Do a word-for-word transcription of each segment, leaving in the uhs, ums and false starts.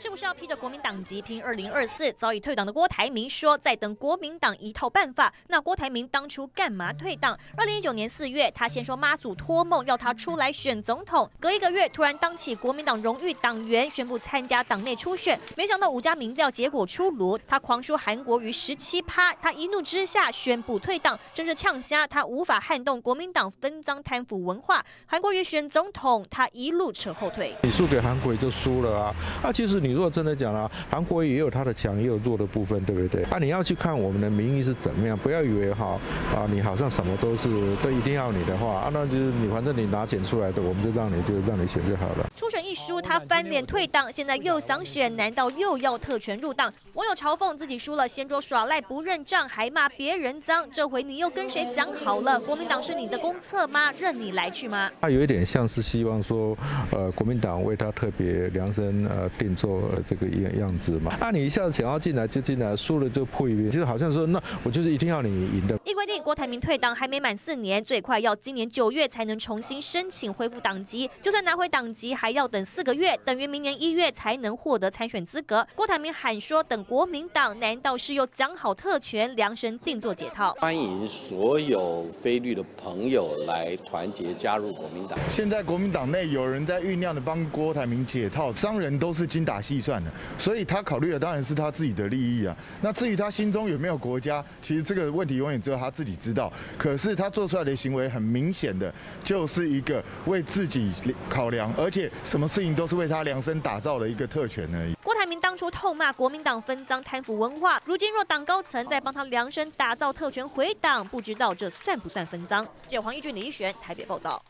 是不是要披着国民党籍拼二零二四？早已退党的郭台铭说，在等国民党一套办法。那郭台铭当初干嘛退党？ 二零一九年四月，他先说妈祖托梦要他出来选总统，隔一个月突然当起国民党荣誉党员，宣布参加党内初选。没想到五家民调结果出炉，他狂输韩国瑜百分之十七，他一怒之下宣布退党，真是呛瞎他无法撼动国民党分赃贪腐文化。韩国瑜选总统，他一路扯后腿。你输给韩国瑜就输了啊！啊，其实你。 你如果真的讲了、啊，韩国也有他的强，也有弱的部分，对不对？啊，你要去看我们的民意是怎么样，不要以为哈啊，你好像什么都是都一定要你的话，啊，那就是你反正你拿钱出来的，我们就让你就让你选就好了。初选一输，他翻脸退党，现在又想选，难道又要特权入党？网友嘲讽自己输了，掀桌耍赖不认账，还骂别人脏，这回你又跟谁讲好了？国民党是你的公厕吗？任你来去吗？他有一点像是希望说，呃，国民党为他特别量身呃定做。 这个样样子嘛，那你一下子想要进来就进来，输了就破一遍，就是好像说那我就是一定要你赢的。依规定，郭台铭退党还没满四年，最快要今年九月才能重新申请恢复党籍，就算拿回党籍，还要等四个月，等于明年一月才能获得参选资格。郭台铭喊说等国民党，难道是又讲好特权，量身定做解套？欢迎所有非绿的朋友来团结加入国民党。现在国民党内有人在酝酿的帮郭台铭解套，商人都是精打。 计算的，所以他考虑的当然是他自己的利益啊。那至于他心中有没有国家，其实这个问题永远只有他自己知道。可是他做出来的行为，很明显的就是一个为自己考量，而且什么事情都是为他量身打造的一个特权而已。郭台铭当初痛骂国民党分赃贪腐文化，如今若党高层在帮他量身打造特权回党，不知道这算不算分赃？记者黄义俊、李一璇台北报道。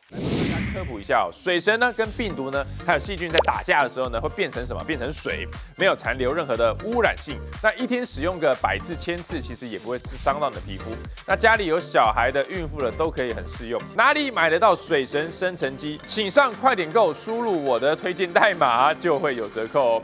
科普一下哦，水神呢跟病毒呢还有细菌在打架的时候呢，会变成什么？变成水，没有残留任何的污染性。那一天使用个百至千次，其实也不会伤到你的皮肤。那家里有小孩的、孕妇的都可以很适用。哪里买得到水神生成机？请上快点购，输入我的推荐代码就会有折扣哦。